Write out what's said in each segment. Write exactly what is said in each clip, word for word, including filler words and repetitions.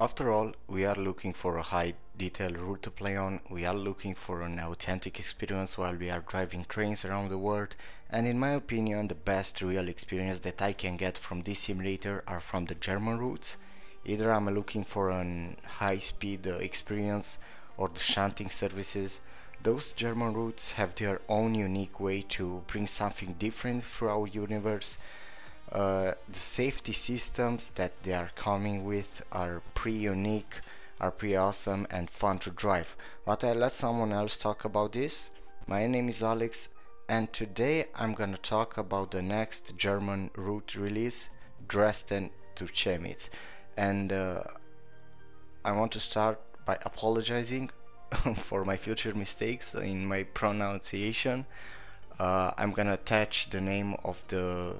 After all, we are looking for a high detail route to play on, we are looking for an authentic experience while we are driving trains around the world, and in my opinion the best real experience that I can get from this simulator are from the German routes. Either I'm looking for an high speed experience or the shunting services. Those German routes have their own unique way to bring something different through our universe. Uh, the safety systems that they are coming with are pretty unique, are pretty awesome and fun to drive, but I let someone else talk about this. My name is Alex and today I'm gonna talk about the next German route release, Dresden to Chemnitz, and uh, I want to start by apologizing for my future mistakes in my pronunciation. uh, I'm gonna attach the name of the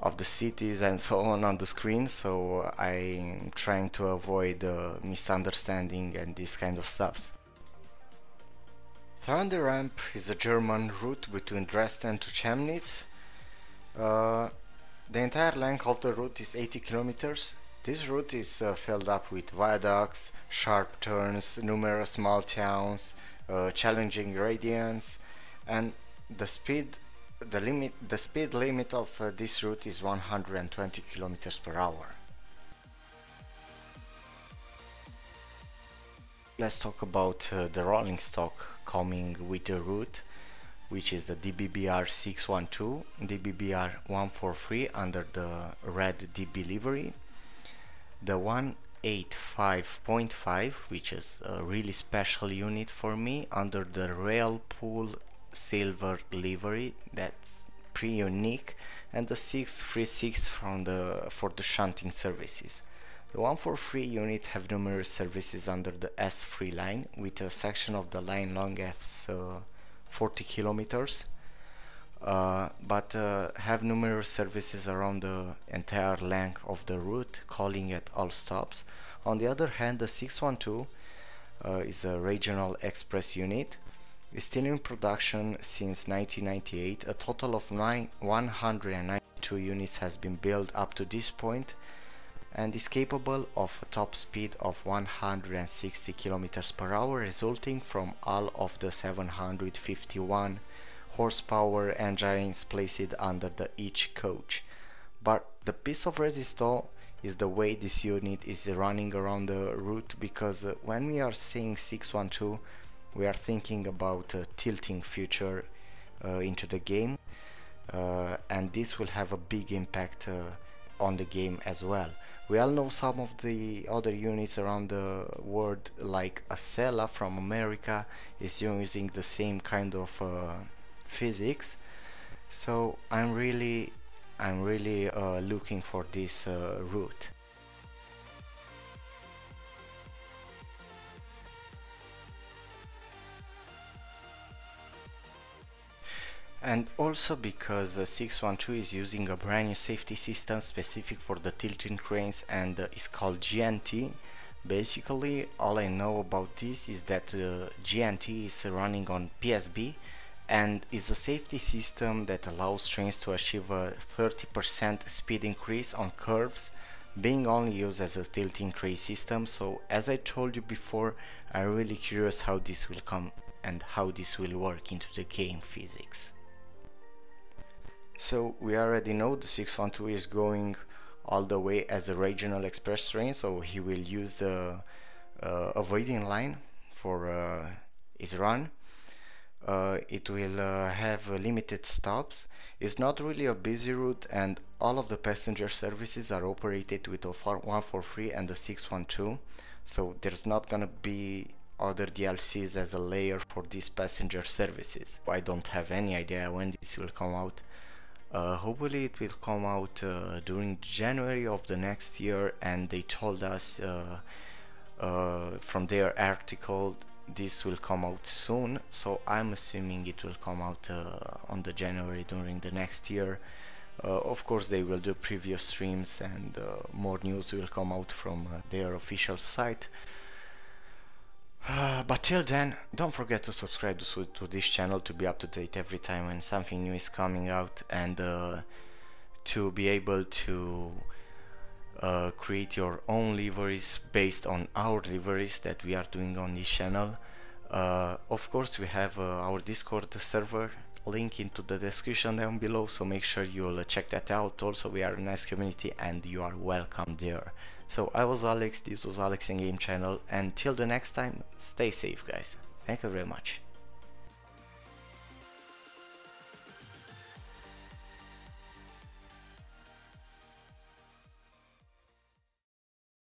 of the cities and so on on the screen, so I'm trying to avoid uh, misunderstanding and these kind of stuffs. Tharandter Rampe is a German route between Dresden to Chemnitz. Uh, the entire length of the route is eighty kilometers. This route is uh, filled up with viaducts, sharp turns, numerous small towns, uh, challenging gradients, and the speed The limit, the speed limit of uh, this route is one hundred twenty kilometers per hour. Let's talk about uh, the rolling stock coming with the route, which is the D B B R six one two, D B B R one forty-three under the red D B livery, the one eighty-five point five, which is a really special unit for me, under the Railpool silver livery, that's pretty unique, and the six three six from the for the shunting services. The one forty-three unit have numerous services under the S three line, with a section of the line long as uh, forty kilometers, uh, but uh, have numerous services around the entire length of the route, calling at all stops. On the other hand, the six one two uh, is a regional express unit, still in production since nineteen ninety-eight. A total of nine, one hundred ninety-two units has been built up to this point and is capable of a top speed of one hundred sixty kilometers per hour, resulting from all of the seven hundred fifty-one horsepower engines placed under the each coach. But the piece of resistance is the way this unit is running around the route, because uh, when we are seeing six one two, we are thinking about a tilting feature uh, into the game, uh, and this will have a big impact uh, on the game as well. We all know some of the other units around the world, like Acela from America is using the same kind of uh, physics, so I'm really I'm really uh, looking for this uh, route. And also because uh, six one two is using a brand new safety system specific for the tilting cranes, and uh, is called G N T. Basically, all I know about this is that uh, G N T is running on P S B and is a safety system that allows trains to achieve a thirty percent speed increase on curves, being only used as a tilting train system. So, as I told you before, I'm really curious how this will come and how this will work into the game physics. So we already know the six one two is going all the way as a regional express train, so he will use the uh, avoiding line for uh, his run. Uh, it will uh, have uh, limited stops. It's not really a busy route, and all of the passenger services are operated with the one forty-three and the six one two, so there's not gonna be other D L Cs as a layer for these passenger services. I don't have any idea when this will come out. Uh, hopefully it will come out uh, during January of the next year, and they told us uh, uh, from their article this will come out soon, so I'm assuming it will come out uh, on the January during the next year. Uh, of course they will do previous streams and uh, more news will come out from uh, their official site. Uh, but till then, don't forget to subscribe to, to this channel to be up to date every time when something new is coming out, and uh, to be able to uh, create your own liveries based on our liveries that we are doing on this channel. Uh, of course, we have uh, our Discord server link into the description down below, so make sure you'll uh, check that out. Also, we are a nice community and you are welcome there. So I was Alex, this was Alex in Game Channel, and till the next time, stay safe guys. Thank you very much.